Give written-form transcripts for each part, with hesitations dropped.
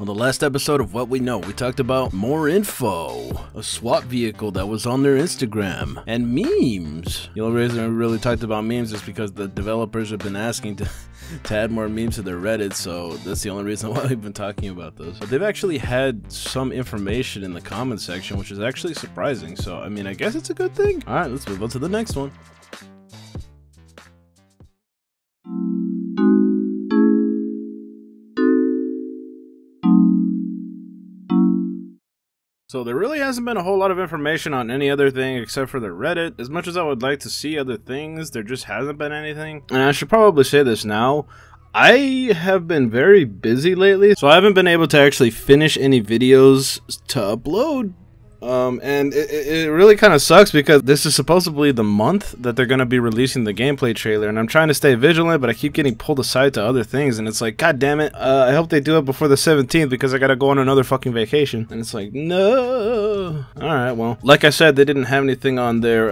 On the last episode of What We Know, we talked about more info, a SWAT vehicle that was on their Instagram, and memes. The only reason we really talked about memes is because the developers have been asking to add more memes to their Reddit, so that's the only reason why we've been talking about those. But they've actually had some information in the comment section, which is actually surprising, so I mean, I guess it's a good thing. All right, let's move on to the next one. So there really hasn't been a whole lot of information on any other thing except for the Reddit. As much as I would like to see other things, there just hasn't been anything. And I should probably say this now. I have been very busy lately, so I haven't been able to actually finish any videos to upload. And it really kind of sucks because this is supposedly the month that they're going to be releasing the gameplay trailer, and I'm trying to stay vigilant, but I keep getting pulled aside to other things, and it's like, god damn it, I hope they do it before the 17th because I gotta go on another fucking vacation. And it's like, no. Alright, well, like I said, they didn't have anything on their,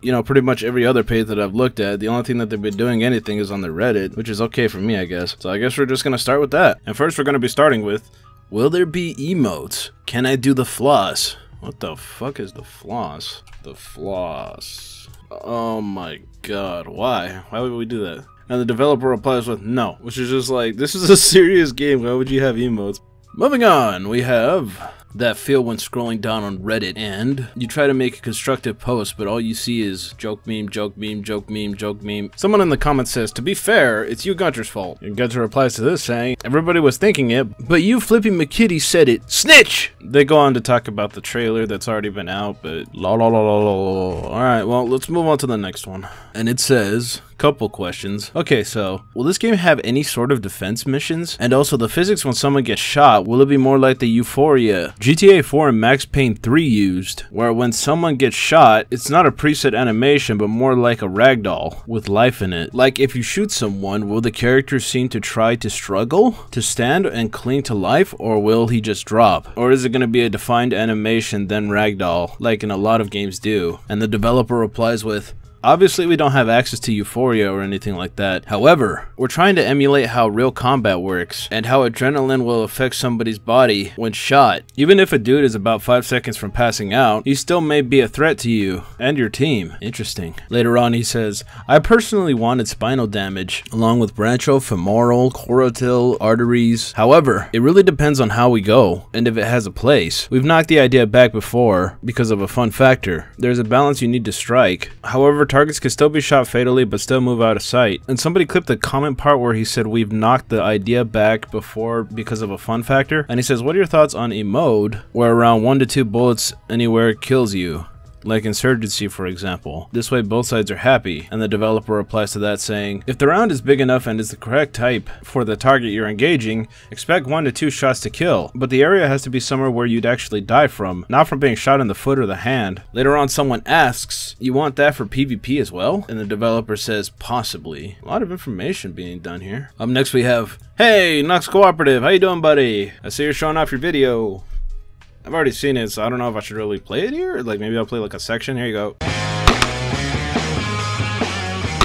you know, pretty much every other page that I've looked at. The only thing that they've been doing anything is on their Reddit, which is okay for me, I guess. So I guess we're just gonna start with that. And first we're gonna be starting with, will there be emotes? Can I do the floss? What the fuck is the floss? The floss. Oh my god, why? Why would we do that? And the developer replies with no, which is just like, this is a serious game, why would you have emotes? Moving on, we have that feel when scrolling down on Reddit and you try to make a constructive post, but all you see is joke meme, joke meme, joke meme, joke meme. Someone in the comments says, to be fair, it's you Gunter's fault. And Gunter replies to this saying, everybody was thinking it, but you Flippy McKitty said it. Snitch! They go on to talk about the trailer that's already been out, but la la la la la. Alright, well, let's move on to the next one. And it says, couple questions. Okay, so, will this game have any sort of defense missions? And also, the physics when someone gets shot, will it be more like the Euphoria GTA 4 and Max Payne 3 used, where when someone gets shot, it's not a preset animation, but more like a ragdoll with life in it? Like, if you shoot someone, will the character seem to try to struggle to stand and cling to life, or will he just drop? Or is it going to be a defined animation, then ragdoll, like in a lot of games do? And the developer replies with, obviously, we don't have access to Euphoria or anything like that. However, we're trying to emulate how real combat works and how adrenaline will affect somebody's body when shot. Even if a dude is about 5 seconds from passing out, he still may be a threat to you and your team. Interesting. Later on, he says, I personally wanted spinal damage, along with branchial, femoral, choroidal, arteries. However, it really depends on how we go and if it has a place. We've knocked the idea back before because of a fun factor. There's a balance you need to strike. However, targets can still be shot fatally but still move out of sight. And somebody clipped the comment part where he said, we've knocked the idea back before because of a fun factor. And he says, what are your thoughts on emote where around 1 to 2 bullets anywhere kills you? Like Insurgency, for example. This way both sides are happy. And the developer replies to that saying, if the round is big enough and is the correct type for the target you're engaging, expect 1 to 2 shots to kill, but the area has to be somewhere where you'd actually die from, not from being shot in the foot or the hand. Later on, someone asks, you want that for PvP as well? And the developer says, possibly. A lot of information being done here. Up next we have, hey, Knox Cooperative, how you doing, buddy? I see you're showing off your video. I've already seen it, so I don't know if I should really play it here. Like, maybe I'll play like a section. Here you go.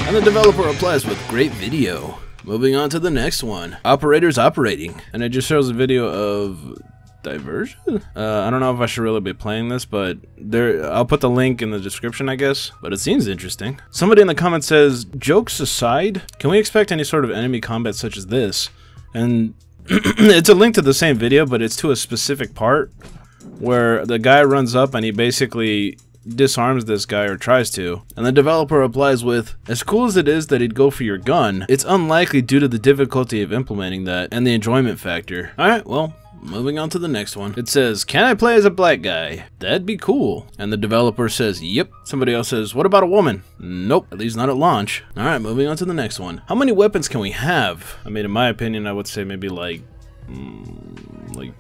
And the developer replies with great video. Moving on to the next one. Operators operating. And it just shows a video of diversion? I don't know if I should really be playing this, but there, I'll put the link in the description, I guess. But it seems interesting. Somebody in the comments says, jokes aside, can we expect any sort of enemy combat such as this? And it's a link to the same video, but it's to a specific part, where the guy runs up and he basically disarms this guy, or tries to, and the developer replies with, as cool as it is that he'd go for your gun, it's unlikely due to the difficulty of implementing that and the enjoyment factor. Alright, well, moving on to the next one. It says, can I play as a black guy? That'd be cool. And the developer says, yep. Somebody else says, what about a woman? Nope, at least not at launch. Alright, moving on to the next one. How many weapons can we have? I mean, in my opinion, I would say maybe like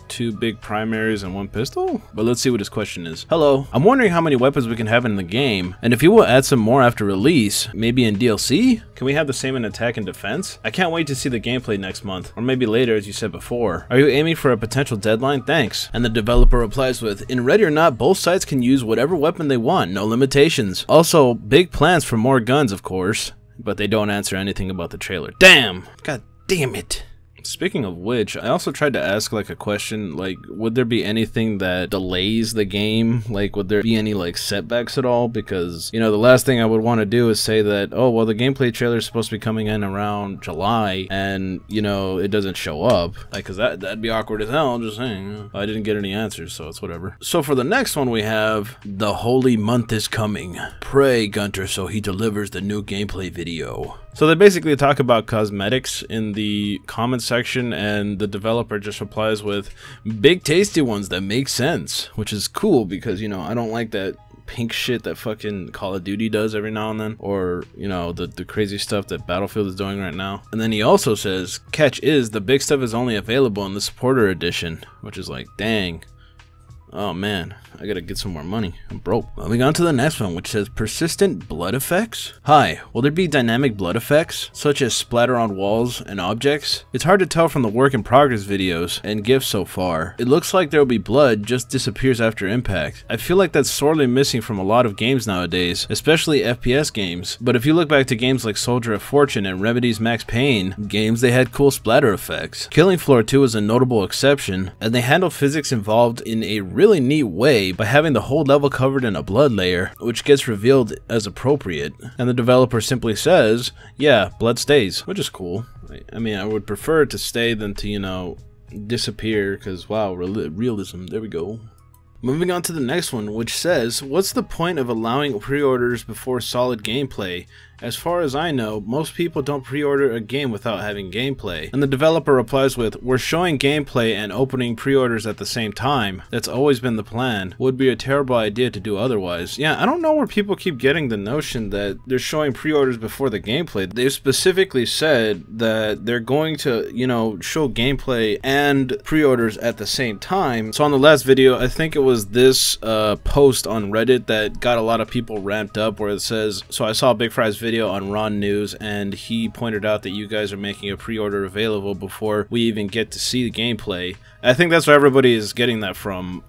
2 big primaries and 1 pistol? But let's see what his question is. Hello, I'm wondering how many weapons we can have in the game, and if you will add some more after release, maybe in DLC? Can we have the same in attack and defense? I can't wait to see the gameplay next month, or maybe later as you said before. Are you aiming for a potential deadline? Thanks. And the developer replies with, in Ready or Not, both sides can use whatever weapon they want, no limitations. Also, big plans for more guns, of course. But they don't answer anything about the trailer. Damn! God damn it. Speaking of which, I also tried to ask like a question, like would there be anything that delays the game? Like would there be any like setbacks at all? Because, you know, the last thing I would want to do is say that, oh, well, the gameplay trailer is supposed to be coming in around July and, you know, it doesn't show up. Like, cause that'd be awkward as hell, just saying. I didn't get any answers, so it's whatever. So for the next one we have, the holy month is coming. Pray Gunter so he delivers the new gameplay video. So they basically talk about cosmetics in the comment section, and the developer just replies with big tasty ones that make sense, which is cool because, you know, I don't like that pink shit that fucking Call of Duty does every now and then, or, you know, the crazy stuff that Battlefield is doing right now. And then he also says, catch is the big stuff is only available in the supporter edition, which is like, dang. Oh man, I gotta get some more money. I'm broke. Moving on to the next one, which says persistent blood effects. Hi, will there be dynamic blood effects, such as splatter on walls and objects? It's hard to tell from the work in progress videos and GIFs so far. It looks like there will be blood, just disappears after impact. I feel like that's sorely missing from a lot of games nowadays, especially FPS games. But if you look back to games like Soldier of Fortune and Remedy's Max Payne games, they had cool splatter effects. Killing Floor 2 is a notable exception, and they handle physics involved in a really neat way by having the whole level covered in a blood layer, which gets revealed as appropriate. And the developer simply says, yeah, blood stays, which is cool. I mean, I would prefer it to stay than to, you know, disappear, because wow, realism, there we go. Moving on to the next one, which says, what's the point of allowing pre-orders before solid gameplay? As far as I know, most people don't pre-order a game without having gameplay. And the developer replies with, we're showing gameplay and opening pre-orders at the same time. That's always been the plan. Would be a terrible idea to do otherwise. Yeah, I don't know where people keep getting the notion that they're showing pre-orders before the gameplay. They've specifically said that they're going to, you know, show gameplay and pre-orders at the same time. So on the last video, I think it was this post on Reddit that got a lot of people ramped up, where it says, so I saw Big Fry's video on Ron News, and he pointed out that you guys are making a pre-order available before we even get to see the gameplay. I think that's where everybody is getting that from.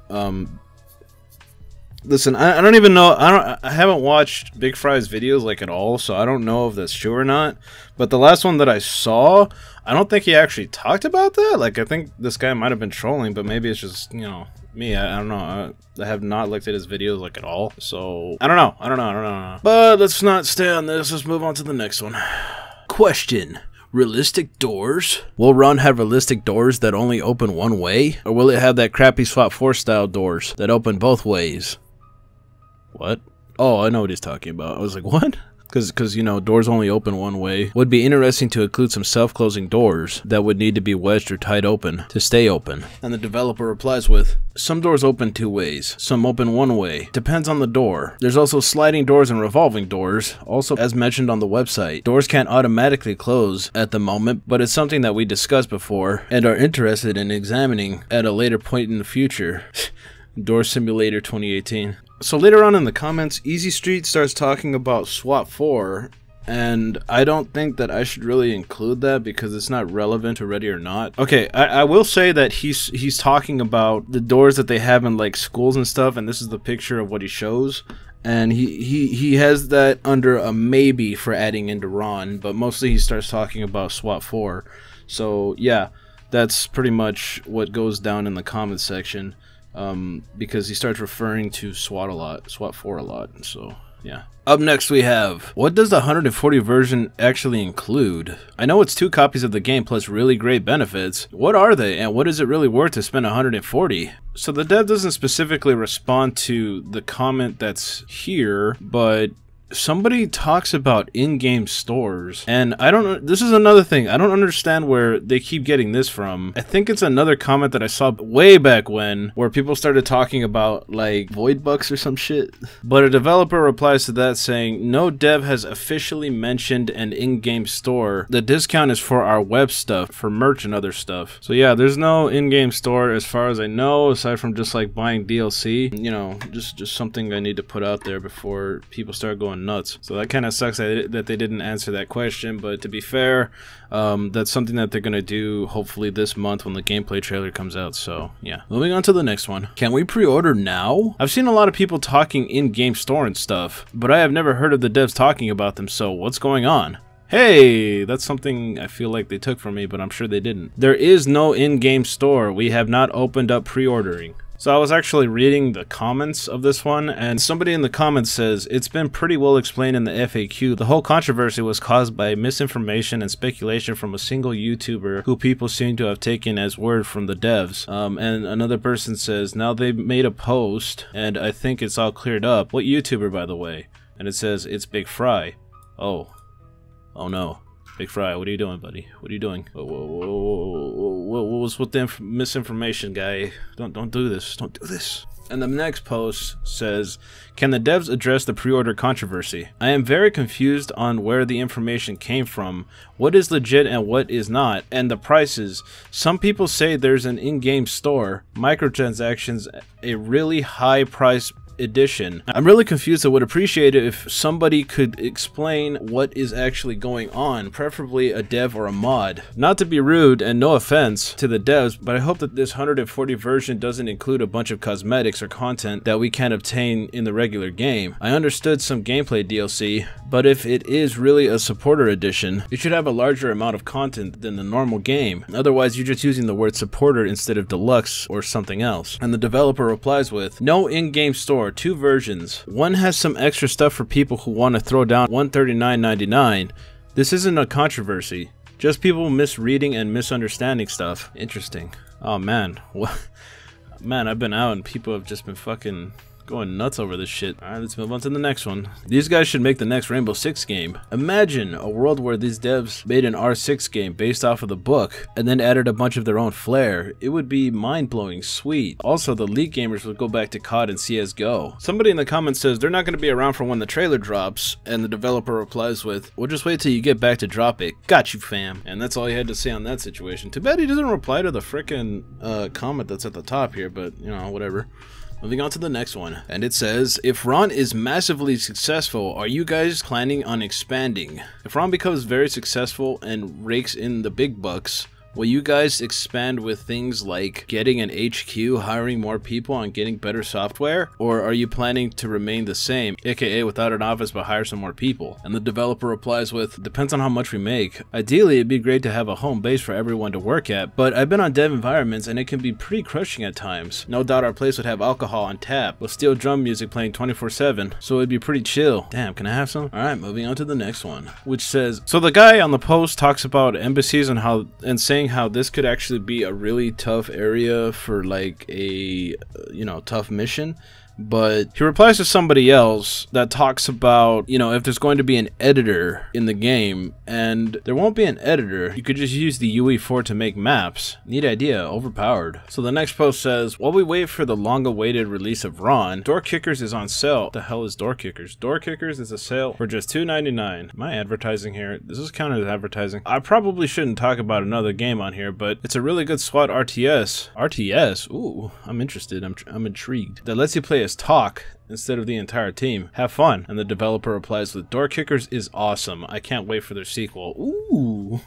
Listen, I don't even know, I haven't watched Big Fry's videos like at all, so I don't know if that's true or not, but the last one that I saw, I don't think he actually talked about that. Like, I think this guy might have been trolling, but maybe it's just, you know, me. I don't know. I have not looked at his videos like at all, so I don't know. But let's not stay on this. Let's move on to the next one. Question. Realistic doors? Will Ron have realistic doors that only open one way? Or will it have that crappy SWAT 4 style doors that open both ways? What? Oh, I know what he's talking about. I was like, what? Because, you know, doors only open one way. Would be interesting to include some self-closing doors that would need to be wedged or tied open to stay open. And the developer replies with, some doors open two ways, some open one way. Depends on the door. There's also sliding doors and revolving doors. Also, as mentioned on the website, doors can't automatically close at the moment, but it's something that we discussed before and are interested in examining at a later point in the future. Door Simulator 2018. So later on in the comments, Easy Street starts talking about SWAT 4, and I don't think that I should really include that because it's not relevant to Ready or Not. Okay, I will say that he's talking about the doors that they have in like schools and stuff, and this is the picture of what he shows. And he has that under a maybe for adding into Ron, but mostly he starts talking about SWAT 4. So yeah, that's pretty much what goes down in the comments section. Because he starts referring to SWAT a lot, SWAT 4 a lot, so yeah. Up next we have, what does the 140 version actually include? I know it's 2 copies of the game plus really great benefits. What are they, and what is it really worth to spend 140? So the dev doesn't specifically respond to the comment that's here, but somebody talks about in-game stores, and I don't know, this is another thing I don't understand where they keep getting this from. I think it's another comment that I saw way back when, where people started talking about like void bucks or some shit, but a developer replies to that saying, no dev has officially mentioned an in-game store. The discount is for our web stuff, for merch and other stuff. So yeah, there's no in-game store as far as I know, aside from just like buying DLC, you know, just something I need to put out there before people start going nuts. So that kind of sucks that they didn't answer that question, but to be fair, that's something that they're going to do hopefully this month when the gameplay trailer comes out, so yeah. Moving on to the next one. Can we pre-order now? I've seen a lot of people talking in-game store and stuff, but I have never heard of the devs talking about them, so what's going on? Hey, that's something I feel like they took from me, but I'm sure they didn't. There is no in-game store. We have not opened up pre-ordering. So I was actually reading the comments of this one, and somebody in the comments says, it's been pretty well explained in the FAQ. The whole controversy was caused by misinformation and speculation from a single YouTuber who people seem to have taken as word from the devs. And another person says, now they've made a post, and I think it's all cleared up. What YouTuber, by the way? And it says, it's Big Fry. Oh. Oh no. Big Fry, what are you doing, buddy? What are you doing? Whoa, whoa, whoa, whoa, whoa, what was with the misinformation, guy? Don't do this. Don't do this. And the next post says, can the devs address the pre-order controversy? I am very confused on where the information came from, what is legit and what is not, and the prices. Some people say there's an in-game store, microtransactions, a really high price edition. I'm really confused. I would appreciate it if somebody could explain what is actually going on, preferably a dev or a mod. Not to be rude and no offense to the devs, but I hope that this 140 version doesn't include a bunch of cosmetics or content that we can't obtain in the regular game. I understood some gameplay DLC, but if it is really a supporter edition, it should have a larger amount of content than the normal game. Otherwise, you're just using the word supporter instead of deluxe or something else. And the developer replies with, no in-game store. Two versions. One has some extra stuff for people who want to throw down $139.99. This isn't a controversy, just people misreading and misunderstanding stuff. Interesting. Oh man, what? Man, I've been out and people have just been fucking going nuts over this shit. Alright, let's move on to the next one. These guys should make the next Rainbow Six game. Imagine a world where these devs made an R6 game based off of the book and then added a bunch of their own flair. It would be mind-blowing sweet. Also, the League gamers would go back to COD and CSGO. Somebody in the comments says they're not going to be around for when the trailer drops, and the developer replies with, we'll just wait till you get back to drop it. Got you, fam. And that's all he had to say on that situation. Too bad he doesn't reply to the frickin' comment that's at the top here, but you know, whatever. Moving on to the next one, and it says, if Ron is massively successful, are you guys planning on expanding? If Ron becomes very successful and rakes in the big bucks, will you guys expand with things like getting an HQ, hiring more people, and getting better software? Or are you planning to remain the same, aka without an office but hire some more people? And the developer replies with, depends on how much we make. Ideally, it'd be great to have a home base for everyone to work at, but I've been on dev environments and it can be pretty crushing at times. No doubt our place would have alcohol on tap, with steel drum music playing 24/7, so it'd be pretty chill. Damn, can I have some? Alright, moving on to the next one, which says, so the guy on the post talks about embassies and how insane how this could actually be a really tough area for like a, you know, tough mission. But he replies to somebody else that talks about, you know, if there's going to be an editor in the game, and there won't be an editor. You could just use the UE4 to make maps. Neat idea, overpowered. So the next post says, while we wait for the long-awaited release of Ron, Door Kickers is on sale. What the hell is Door Kickers? Door Kickers is a sale for just $2.99. Am I advertising here? This is counted as advertising. I probably shouldn't talk about another game on here, but it's a really good SWAT RTS. RTS? Ooh, I'm interested. I'm intrigued. That lets you play as Talk instead of the entire team. Have fun. And the developer replies with, Door Kickers is awesome. I can't wait for their sequel. Ooh.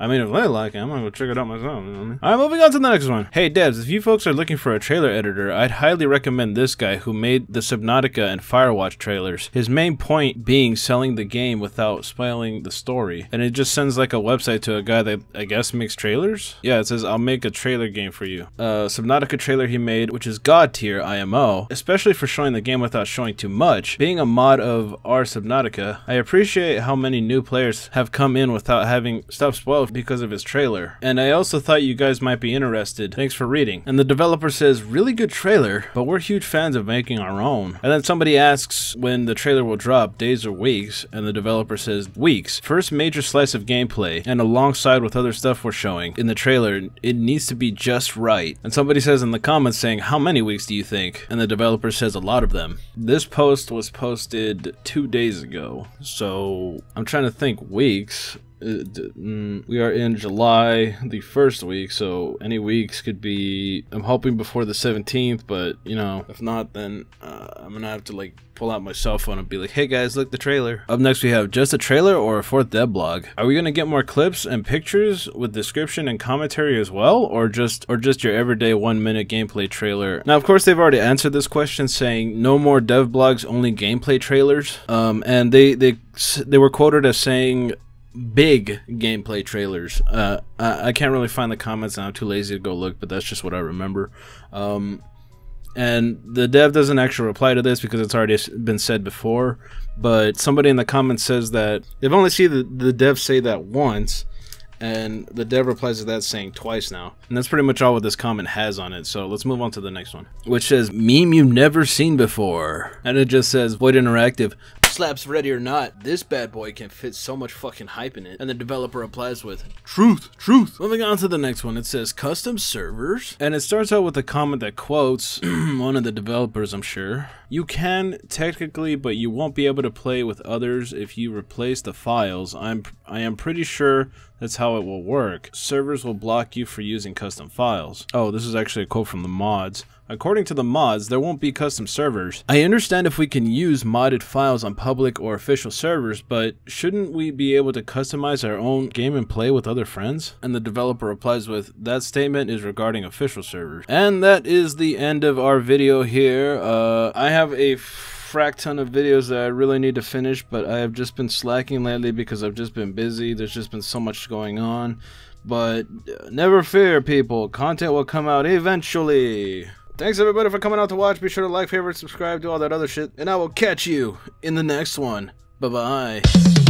I mean, if I like it, I'm gonna go check it out myself, you know what I mean? Alright, moving on to the next one. Hey devs, if you folks are looking for a trailer editor, I'd highly recommend this guy who made the Subnautica and Firewatch trailers. His main point being selling the game without spoiling the story. And it just sends like a website to a guy that I guess makes trailers? Yeah, it says, I'll make a trailer game for you. Subnautica trailer he made, which is god tier IMO, especially for showing the game without showing too much. Being a mod of our Subnautica, I appreciate how many new players have come in without having stuff spoiled because of his trailer, and I also thought you guys might be interested. Thanks for reading. And the developer says, really good trailer, but we're huge fans of making our own. And then somebody asks when the trailer will drop, days or weeks, and the developer says, weeks. First major slice of gameplay, and alongside with other stuff we're showing in the trailer, it needs to be just right. And somebody says in the comments saying, how many weeks do you think? And the developer says, a lot of them. This post was posted 2 days ago, so I'm trying to think weeks. We are in July, the first week, so any weeks could be, I'm hoping before the 17th, but you know, if not, then I'm gonna have to like pull out my cell phone and be like, hey guys, look, the trailer. Up next we have just a trailer or a fourth dev blog. Are we gonna get more clips and pictures with description and commentary as well, or just your everyday 1 minute gameplay trailer? Now of course they've already answered this question saying no more dev blogs, only gameplay trailers. And they were quoted as saying big gameplay trailers. I can't really find the comments, and I'm too lazy to go look, but that's just what I remember. And the dev doesn't actually reply to this because it's already been said before, but somebody in the comments says that they've only seen the dev say that once, and the dev replies to that saying twice now. And that's pretty much all what this comment has on it. So let's move on to the next one, which says, meme you've never seen before. And it just says, Void Interactive slaps Ready or Not. This bad boy can fit so much fucking hype in it. And the developer replies with, truth, truth. Moving on to the next one, it says, custom servers. And it starts out with a comment that quotes one of the developers, I'm sure. You can technically, but you won't be able to play with others if you replace the files. I am pretty sure that's how it will work. Servers will block you for using custom files. Oh, this is actually a quote from the mods. According to the mods, there won't be custom servers. I understand if we can use modded files on public or official servers, but shouldn't we be able to customize our own game and play with other friends? And the developer replies with, that statement is regarding official servers. And that is the end of our video here. I have a frack ton of videos that I really need to finish, but I have just been slacking lately because I've just been busy. There's just been so much going on, but never fear, people, content will come out eventually. Thanks everybody for coming out to watch. Be sure to like, favorite, subscribe, do all that other shit, and I will catch you in the next one. Bye bye.